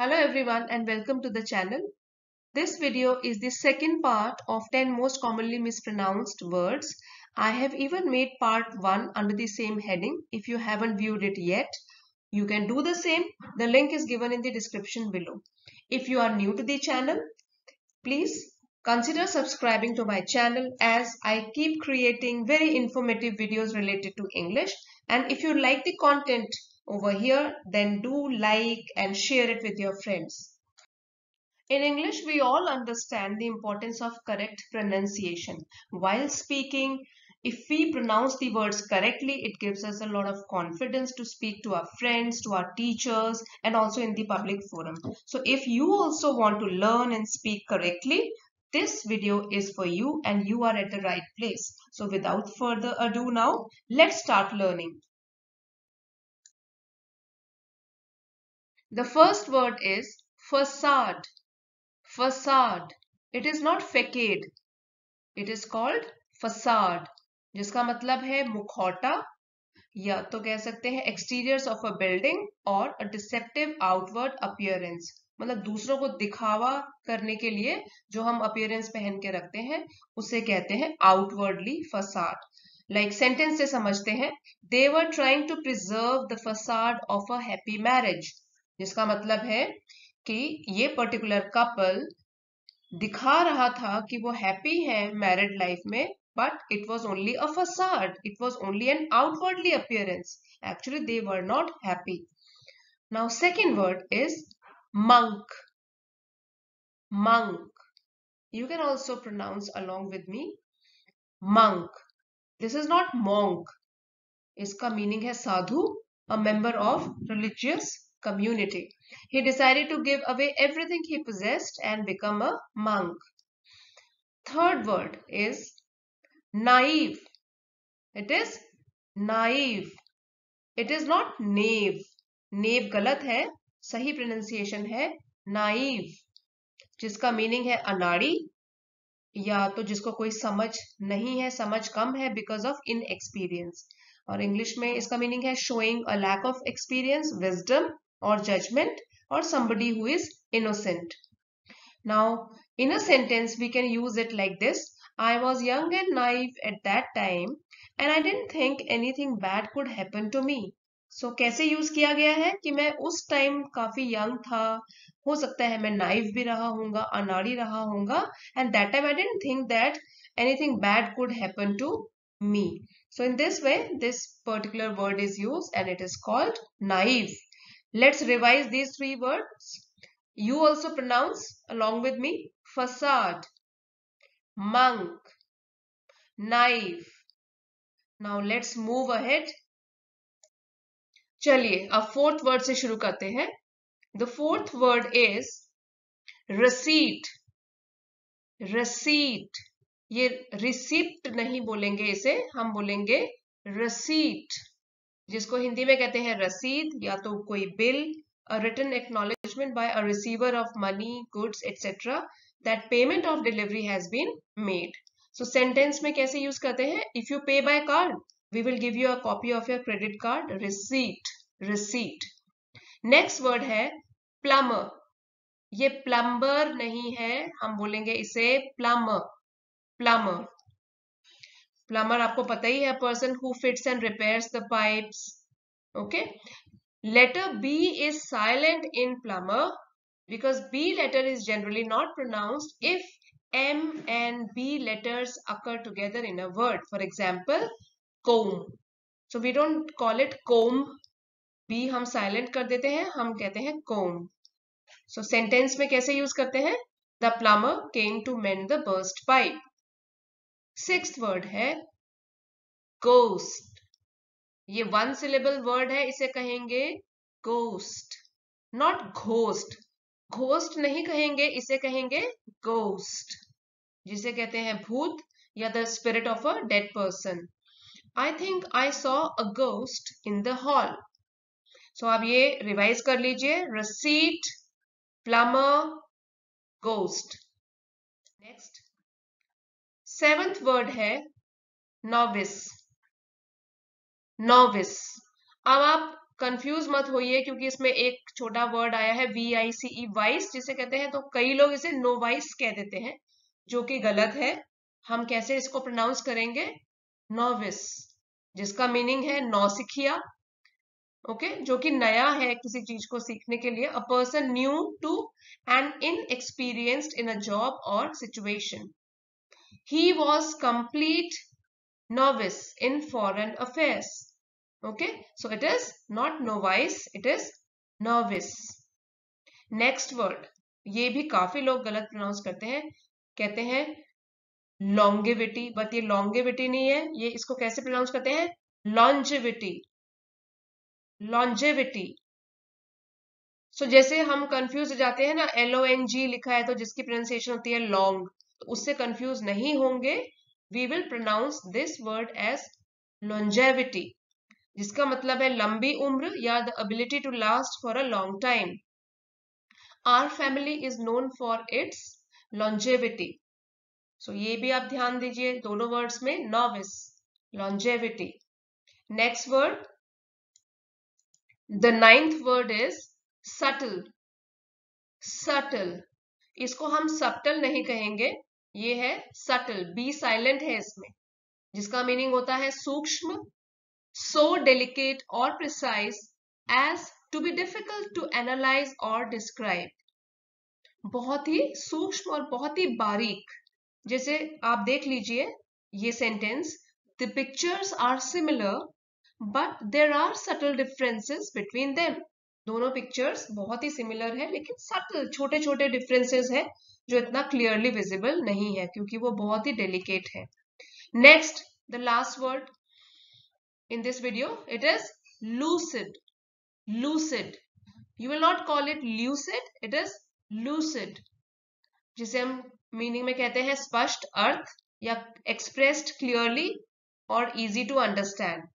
Hello everyone and welcome to the channel. This video is the second part of 10 most commonly mispronounced words. I have even made part 1 under the same heading. If you haven't viewed it yet, you can do the same. The link is given in the description below. If you are new to the channel, please consider subscribing to my channel as I keep creating very informative videos related to English. And if you like the content over here, then do like and share it with your friends. In English, we all understand the importance of correct pronunciation. While speaking, if we pronounce the words correctly, it gives us a lot of confidence to speak to our friends, to our teachers, and also in the public forum. So if you also want to learn and speak correctly, this video is for you and you are at the right place. So without further ado now, let's start learning. The first word is facade. Facade. It is not facade. It is called facade. जिसका मतलब है मुखौटा या तो कह सकते हैं exteriors of a building or a deceptive outward appearance. मतलब दूसरों को दिखावा करने के लिए जो हम appearance पहन के रखते हैं उसे कहते हैं outwardly facade. Like sentence से समझते हैं they were trying to preserve the facade of a happy marriage. जिसका मतलब है कि ये पर्टिकुलर कपल दिखा रहा था कि वो हैप्पी है मैरिड लाइफ में but it was only a facade it was only an outwardly appearance actually they were not happy now second word is monk monk you can also pronounce along with me monk this is not monk इसका meaning है साधु a member of religious community. He decided to give away everything he possessed and become a monk. Third word is naive. It is naive. It is not naive. Naive galat hai. Sahi pronunciation hai naive. जिसका meaning है अनाड़ी या तो जिसको कोई समझ नहीं है समझ कम है because of inexperience. और English में इसका meaning है showing a lack of experience, wisdom, or judgment or somebody who is innocent. Now in a sentence we can use it like this. I was young and naive at that time and I didn't think anything bad could happen to me. So कैसे use किया गया है कि मैं उस time काफी young था हो सकता है मैं naive भी रहा होऊंगा अनाड़ी रहा होऊंगा and that time I didn't think that anything bad could happen to me. So in this way this particular word is used and it is called naive. Let's revise these three words. You also pronounce along with me. Facade, monk, naive. Now let's move ahead. चलिए अब fourth word से शुरू करते हैं. The fourth word is receipt. Receipt. ये receipt नहीं बोलेंगे इसे हम बोलेंगे receipt. जिसको हिंदी में कहते हैं रसीद या तो कोई bill written acknowledgement by a receiver of money goods etcetera that payment of delivery has been made. So sentence में कैसे यूज करते हैं if you pay by card we will give you a copy of your credit card receipt receipt. Next word है plumber. ये plumber नहीं है हम बोलेंगे इसे प्लम्बर प्लम्बर. Plumber आपको पता ही है person who fits and repairs the pipes. Okay. Letter B is silent in plumber because B letter is generally not pronounced if M and B letters occur together in a word. For example, comb. So we don't call it comb. B हम silent कर देते हैं हम कहते हैं comb. So sentence में कैसे use करते हैं The plumber came to mend the burst pipe. Sixth word है गोस्ट. ये वन सिलेबल वर्ड है इसे कहेंगे गोस्ट नॉट घोस्ट. घोस्ट नहीं कहेंगे इसे कहेंगे गोस्ट जिसे कहते हैं भूत या the spirit of a dead person. I think I saw a ghost in the hall. So आप ये रिवाइज कर लीजिए receipt plumber ghost. Next seventh word है नॉविस. नॉविस अब आप कंफ्यूज मत होइए क्योंकि इसमें एक छोटा वर्ड आया है VICE वाइस जिसे कहते हैं, तो कई लोग इसे नोवाइस कह देते हैं जो कि गलत है। हम कैसे इसको प्रोनाउंस करेंगे? नोविस, जिसका मीनिंग है नौसिखिया, ओके, जो कि नया है किसी चीज को सीखने के लिए। A person new to and inexperienced in a job और situation. He was complete novice in foreign affairs. Okay, so it is not novice, it is novice. Next word, ये भी काफी लोग गलत प्रोनाउंस करते हैं, कहते हैं लॉन्गेविटी, बट ये लॉन्गेविटी नहीं है, ये इसको कैसे प्रोनाउंस करते हैं? Longevity, longevity. सो जैसे हम कंफ्यूज हो जाते हैं ना, LONG लिखा है तो जिसकी प्रोनाउंसिएशन होती है लॉन्ग, तो उससे कंफ्यूज नहीं होंगे। We will pronounce this word as longevity, जिसका मतलब है लंबी उम्र या the ability to last for a long time. Our family is known for its longevity. So ये भी आप ध्यान दीजिए दोनों वर्ड्स में, novice, longevity. Next word, the ninth word is subtle. Subtle, इसको हम सटल नहीं कहेंगे, ये है सटल, बी साइलेंट है इसमें, जिसका मीनिंग होता है सूक्ष्म। So delicate or precise as to be difficult to analyze or describe. बहुत ही सूक्ष्म और बहुत ही बारीक। जैसे आप देख लीजिए ये sentence, The pictures are similar, but there are subtle differences between them. दोनों पिक्चर्स बहुत ही सिमिलर है लेकिन सटल, छोटे छोटे डिफरेंसेस है जो इतना क्लियरली विजिबल नहीं है क्योंकि वो बहुत ही डेलिकेट है। Next, the last word in this video, it is lucid. Lucid, you will not call it lucid, it is lucid, जिसे हम मीनिंग में कहते हैं स्पष्ट अर्थ या expressed clearly और easy to understand।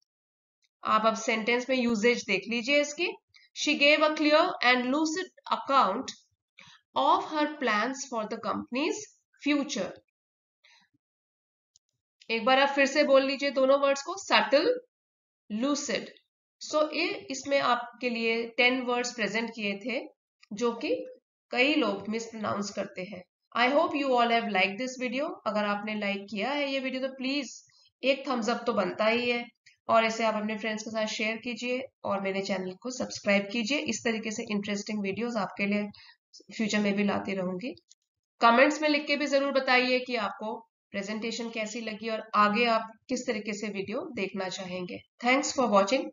आप अब सेंटेंस में यूजेज देख लीजिए इसकी। She gave a clear and lucid account of her plans for the company's future. एक बार आप फिर से बोल लीजिए दोनों वर्ड्स को, सटल, लूसिड। सो इसमें आपके लिए 10 वर्ड्स प्रेजेंट किए थे जो कि कई लोग मिसप्रोनाउंस करते हैं। I hope you all have like this video. अगर आपने लाइक किया है ये वीडियो तो प्लीज एक थम्स अप तो बनता ही है, और इसे आप अपने फ्रेंड्स के साथ शेयर कीजिए और मेरे चैनल को सब्सक्राइब कीजिए। इस तरीके से इंटरेस्टिंग वीडियोज आपके लिए फ्यूचर में भी लाती रहूंगी। कमेंट्स में लिख के भी जरूर बताइए कि आपको प्रेजेंटेशन कैसी लगी और आगे आप किस तरीके से वीडियो देखना चाहेंगे। Thanks for watching.